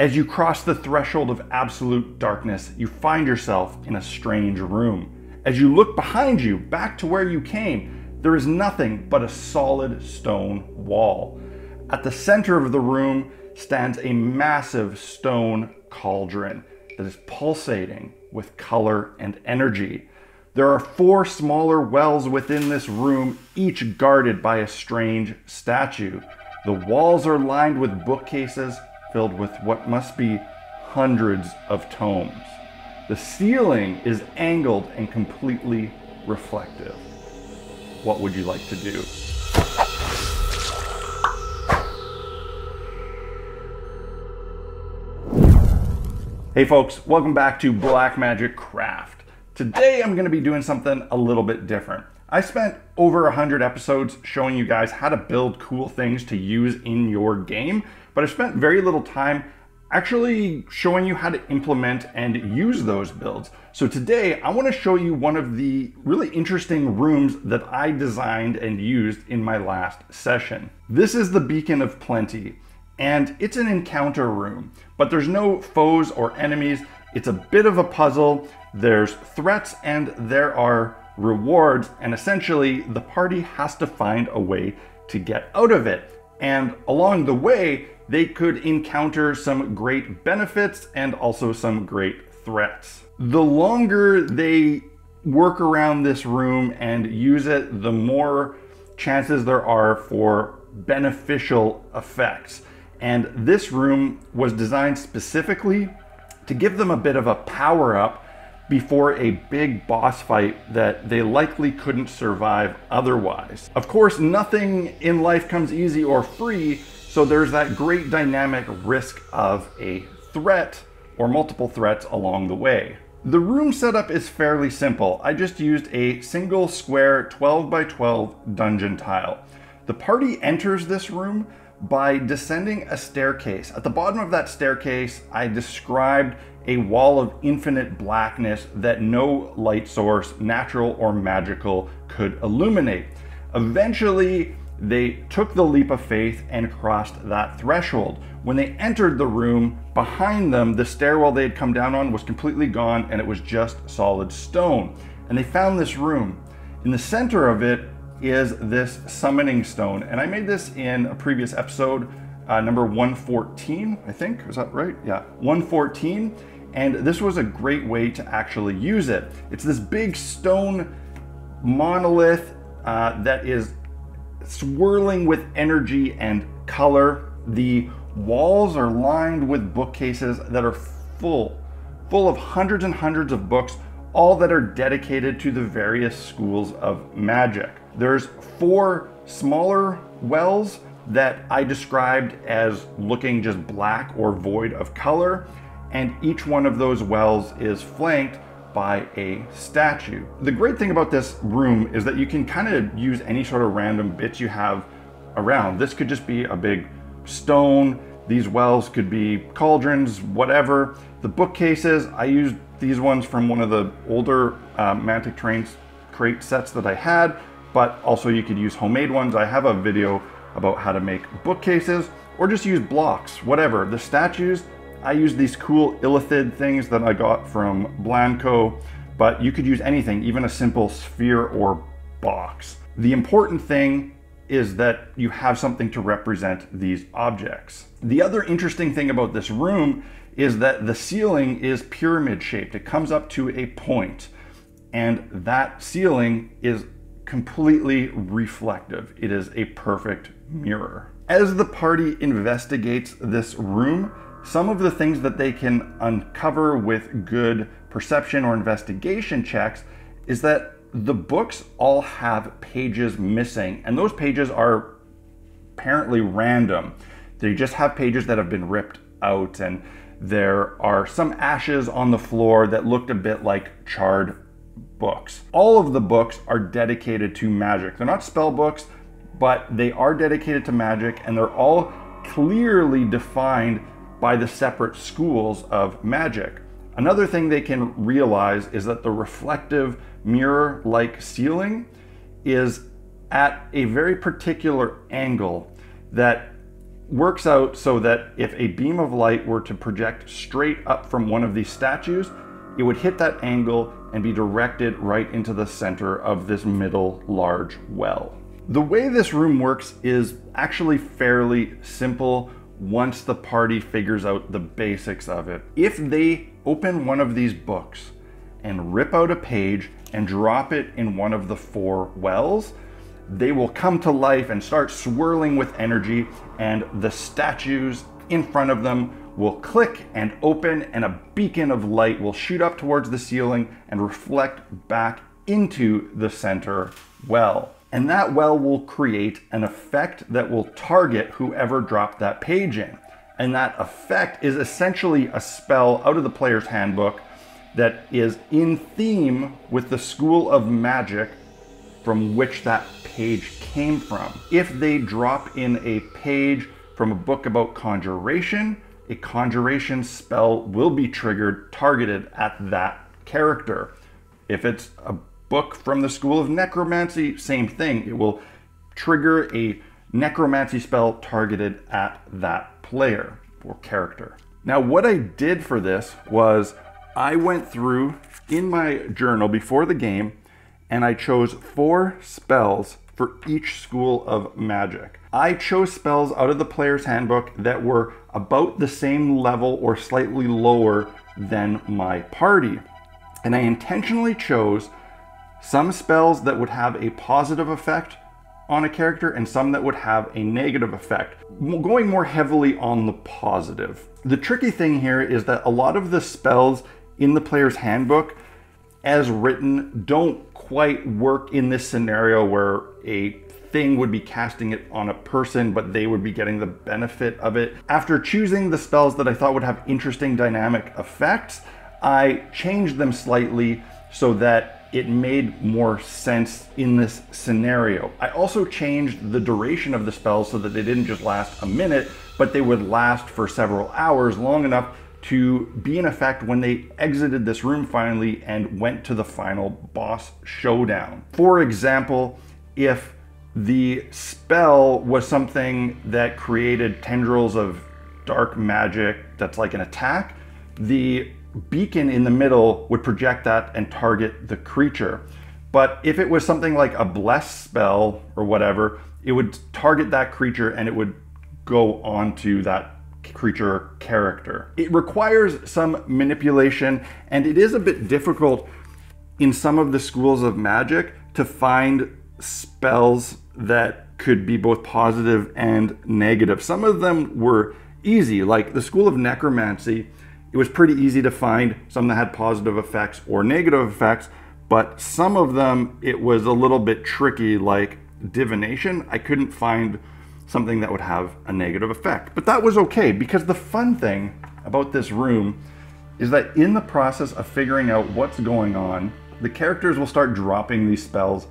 As you cross the threshold of absolute darkness, you find yourself in a strange room. As you look behind you, back to where you came, there is nothing but a solid stone wall. At the center of the room stands a massive stone cauldron that is pulsating with color and energy. There are four smaller wells within this room, each guarded by a strange statue. The walls are lined with bookcases filled with what must be hundreds of tomes. The ceiling is angled and completely reflective. What would you like to do? Hey folks, welcome back to Black Magic Craft. Today I'm going to be doing something a little bit different. I spent over 100 episodes showing you guys how to build cool things to use in your game, but I've spent very little time actually showing you how to implement and use those builds. So today I want to show you one of the really interesting rooms that I designed and used in my last session. This is the Beacon of Plenty. And it's an encounter room, but there's no foes or enemies. It's a bit of a puzzle. There's threats and there are rewards, and essentially the party has to find a way to get out of it. And along the way, they could encounter some great benefits and also some great threats. The longer they work around this room and use it, the more chances there are for beneficial effects. And this room was designed specifically to give them a bit of a power up before a big boss fight that they likely couldn't survive otherwise. Of course, nothing in life comes easy or free, so there's that great dynamic risk of a threat or multiple threats along the way. The room setup is fairly simple. I just used a single square 12 by 12 dungeon tile. The party enters this room by descending a staircase. At the bottom of that staircase, I described a wall of infinite blackness that no light source, natural or magical, could illuminate. Eventually, they took the leap of faith and crossed that threshold. When they entered the room, behind them, the stairwell they had come down on was completely gone and it was just solid stone. And they found this room. In the center of it is this summoning stone. And I made this in a previous episode, number 114, I think, is that right? Yeah, 114. And this was a great way to actually use it. It's this big stone monolith that is swirling with energy and color. The walls are lined with bookcases that are full of hundreds and hundreds of books, all that are dedicated to the various schools of magic. There's four smaller wells that I described as looking just black or void of color, and each one of those wells is flanked by a statue. The great thing about this room is that you can kind of use any sort of random bits you have around. This could just be a big stone, these wells could be cauldrons, whatever. The bookcases, I used these ones from one of the older Mantic Terrain crate sets that I had, but also you could use homemade ones. I have a video about how to make bookcases, or just use blocks, whatever. The statues, I use these cool illithid things that I got from Blanco, but you could use anything, even a simple sphere or box. The important thing is that you have something to represent these objects. The other interesting thing about this room is that the ceiling is pyramid shaped. It comes up to a point, and that ceiling is completely reflective. It is a perfect mirror. As the party investigates this room, some of the things that they can uncover with good perception or investigation checks is that the books all have pages missing, and those pages are apparently random. They just have pages that have been ripped out, and there are some ashes on the floor that looked a bit like charred books. All of the books are dedicated to magic. They're not spell books, but they are dedicated to magic, and they're all clearly defined by the separate schools of magic. Another thing they can realize is that the reflective mirror-like ceiling is at a very particular angle that works out so that if a beam of light were to project straight up from one of these statues, it would hit that angle and be directed right into the center of this middle large well. The way this room works is actually fairly simple once the party figures out the basics of it. If they open one of these books and rip out a page and drop it in one of the four wells, they will come to life and start swirling with energy, and the statues in front of them will click and open, and a beacon of light will shoot up towards the ceiling and reflect back into the center well. And that well will create an effect that will target whoever dropped that page in. And that effect is essentially a spell out of the Player's Handbook that is in theme with the school of magic from which that page came from. If they drop in a page from a book about conjuration, a conjuration spell will be triggered, targeted at that character. If it's a book from the school of necromancy, same thing. It will trigger a necromancy spell targeted at that player or character. Now, what I did for this was I went through in my journal before the game, and I chose 4 spells for each school of magic. I chose spells out of the Player's Handbook that were about the same level or slightly lower than my party. And I intentionally chose some spells that would have a positive effect on a character and some that would have a negative effect, going more heavily on the positive. The tricky thing here is that a lot of the spells in the Player's Handbook as written don't quite work in this scenario where a thing would be casting it on a person, but they would be getting the benefit of it. After choosing the spells that I thought would have interesting dynamic effects, I changed them slightly so that it made more sense in this scenario. I also changed the duration of the spells so that they didn't just last a minute, but they would last for several hours, long enough to be in effect when they exited this room finally and went to the final boss showdown. For example, if the spell was something that created tendrils of dark magic that's like an attack, the beacon in the middle would project that and target the creature. But if it was something like a bless spell or whatever, it would target that creature and it would go onto that creature character. It requires some manipulation, and it is a bit difficult in some of the schools of magic to find spells that could be both positive and negative. Some of them were easy, like the school of necromancy. It was pretty easy to find some that had positive effects or negative effects, but some of them it was a little bit tricky, like divination. I couldn't find something that would have a negative effect. But that was okay, because the fun thing about this room is that in the process of figuring out what's going on, the characters will start dropping these spells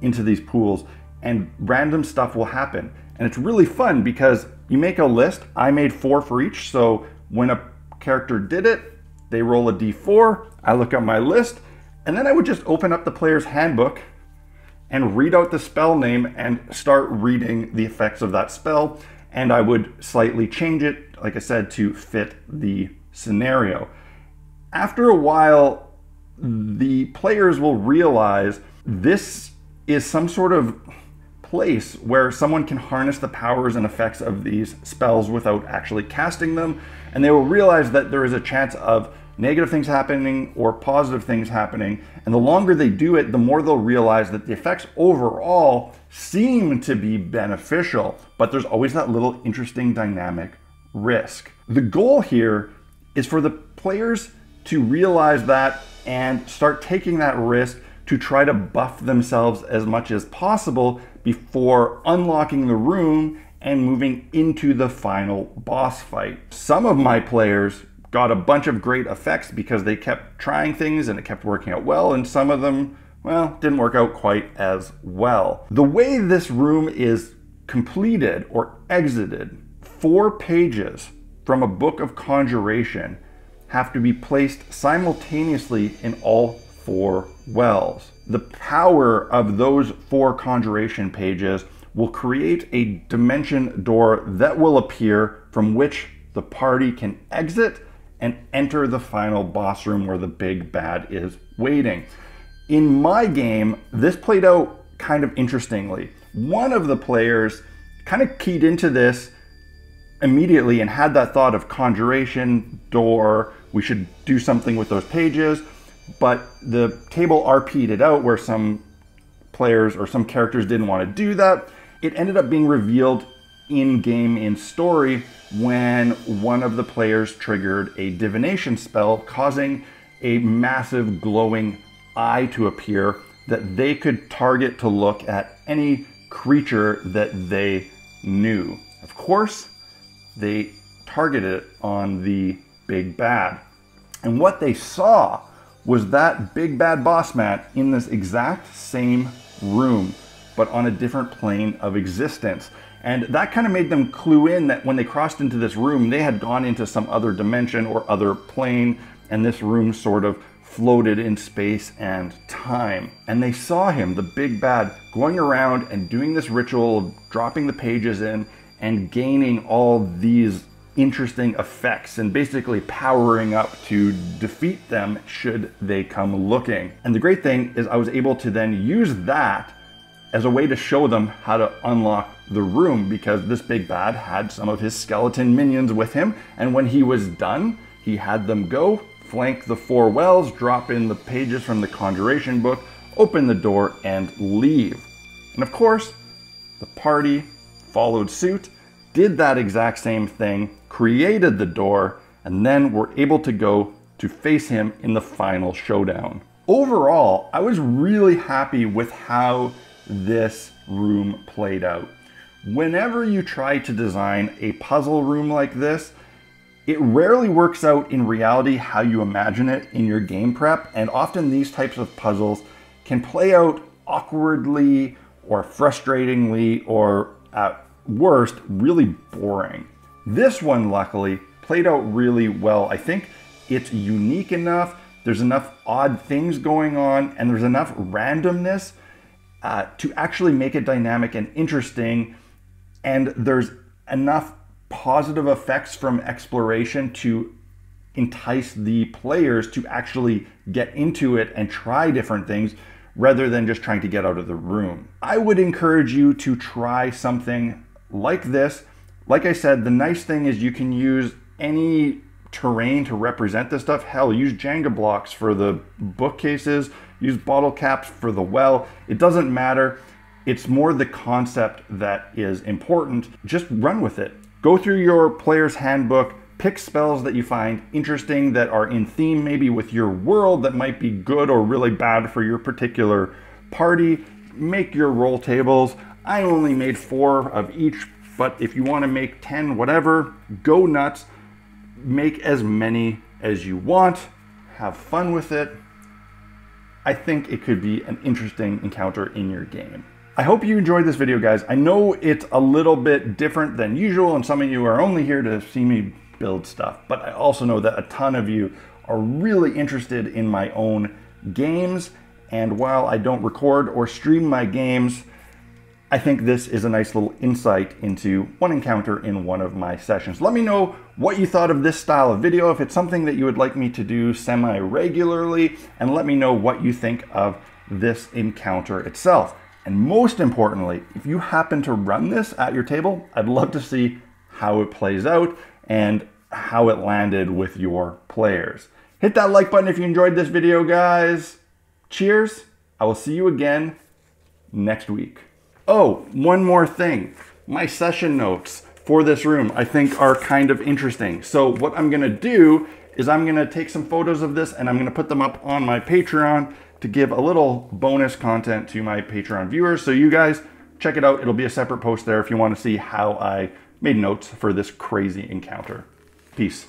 into these pools and random stuff will happen. And it's really fun because you make a list. I made 4 for each, so when a character did it, they roll a d4, I look up my list, and then I would just open up the Player's Handbook and read out the spell name and start reading the effects of that spell. And I would slightly change it, like I said, to fit the scenario. After a while, the players will realize this is some sort of place where someone can harness the powers and effects of these spells without actually casting them. And they will realize that there is a chance of negative things happening or positive things happening. And the longer they do it, the more they'll realize that the effects overall seem to be beneficial, but there's always that little interesting dynamic risk. The goal here is for the players to realize that and start taking that risk to try to buff themselves as much as possible before unlocking the room and moving into the final boss fight. Some of my players got a bunch of great effects because they kept trying things and it kept working out well, and some of them, well, didn't work out quite as well. The way this room is completed or exited, 4 pages from a book of conjuration have to be placed simultaneously in all 4 wells. The power of those 4 conjuration pages will create a dimension door that will appear from which the party can exit and enter the final boss room where the big bad is waiting. In my game, this played out kind of interestingly. One of the players kind of keyed into this immediately and had that thought of conjuration, door, we should do something with those pages, but the table RP'd it out where some players or some characters didn't want to do that. It ended up being revealed in-game, in story, when one of the players triggered a divination spell, causing a massive glowing eye to appear that they could target to look at any creature that they knew. Of course, they targeted it on the big bad. And what they saw was that big bad boss man in this exact same room, but on a different plane of existence. And that kind of made them clue in that when they crossed into this room, they had gone into some other dimension or other plane, and this room sort of floated in space and time. And they saw him, the big bad, going around and doing this ritual of dropping the pages in and gaining all these interesting effects and basically powering up to defeat them should they come looking. And the great thing is I was able to then use that as a way to show them how to unlock the room, because this big bad had some of his skeleton minions with him, and when he was done, he had them go flank the four wells, drop in the pages from the conjuration book, open the door, and leave. And of course, the party followed suit, did that exact same thing, created the door, and then were able to go to face him in the final showdown. Overall, I was really happy with how this room played out. Whenever you try to design a puzzle room like this, it rarely works out in reality how you imagine it in your game prep, and often these types of puzzles can play out awkwardly or frustratingly or at worst, really boring. This one, luckily, played out really well. I think it's unique enough, there's enough odd things going on, and there's enough randomness to actually make it dynamic and interesting, and there's enough positive effects from exploration to entice the players to actually get into it and try different things rather than just trying to get out of the room. I would encourage you to try something like this. Like I said, the nice thing is you can use any terrain to represent this stuff. Hell, use Jenga blocks for the bookcases, use bottle caps for the well. It doesn't matter. It's more the concept that is important. Just run with it. Go through your player's handbook, pick spells that you find interesting that are in theme maybe with your world that might be good or really bad for your particular party. Make your roll tables. I only made 4 of each, but if you want to make 10, whatever, go nuts. Make as many as you want. Have fun with it. I think it could be an interesting encounter in your game. I hope you enjoyed this video, guys. I know it's a little bit different than usual, and some of you are only here to see me build stuff, but I also know that a ton of you are really interested in my own games, and while I don't record or stream my games, I think this is a nice little insight into one encounter in one of my sessions. Let me know what you thought of this style of video, if it's something that you would like me to do semi-regularly, and let me know what you think of this encounter itself. And most importantly, if you happen to run this at your table, I'd love to see how it plays out and how it landed with your players. Hit that like button if you enjoyed this video, guys. Cheers. I will see you again next week. Oh, one more thing. My session notes for this room, I think, are kind of interesting. So what I'm gonna do is I'm gonna take some photos of this and I'm gonna put them up on my Patreon to give a little bonus content to my Patreon viewers. So you guys check it out. It'll be a separate post there if you wanna see how I made notes for this crazy encounter. Peace.